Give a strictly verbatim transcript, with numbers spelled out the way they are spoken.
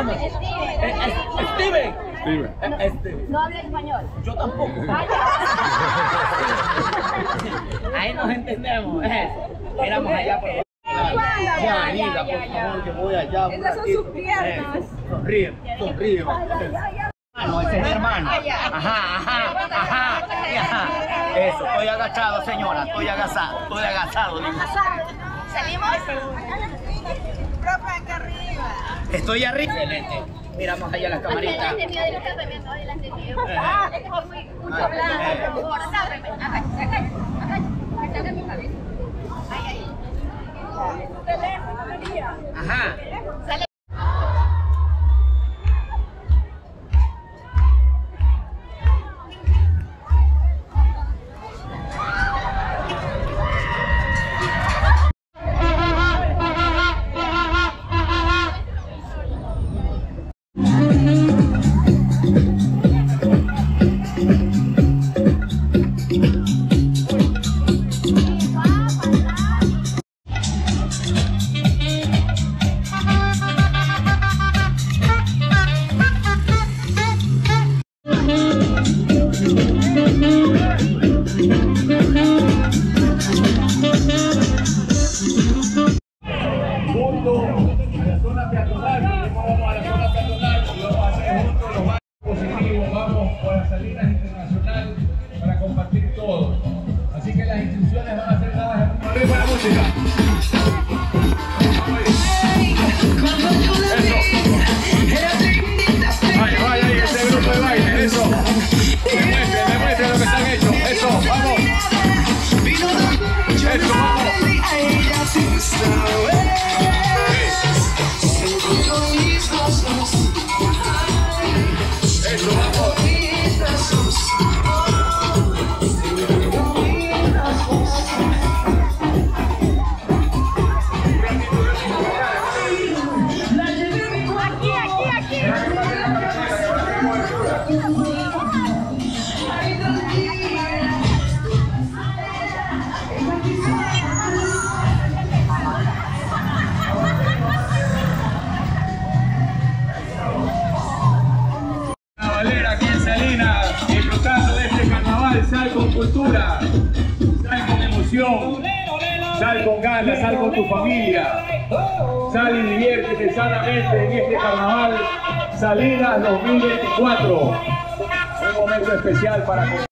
llamas? Steven. Steven. Steven. No habla español. Yo tampoco. Ahí nos entendemos. Éramos allá por... Ya, Anita, por favor, que voy allá. Esas son sus piernas. Sonríe, sonríe. Hermano, ese es mi hermano. Ajá, ajá, ajá. Eso, estoy agachado, señora. Estoy agachado, estoy agachado. ¿Salimos? Profe, acá arriba. Estoy arriba. Excelente. Miramos allá las camaritas. Adelante mío, adelante mío, adelante mío. Es como mucho blanco. Por acá, acá, acá, acá, acá, mi cabeza. Ahí, ahí. Ajá. Sale. Sal con ganas, sal con tu familia, sal y diviértete sanamente en este carnaval Salinas dos mil veinticuatro, un momento especial para...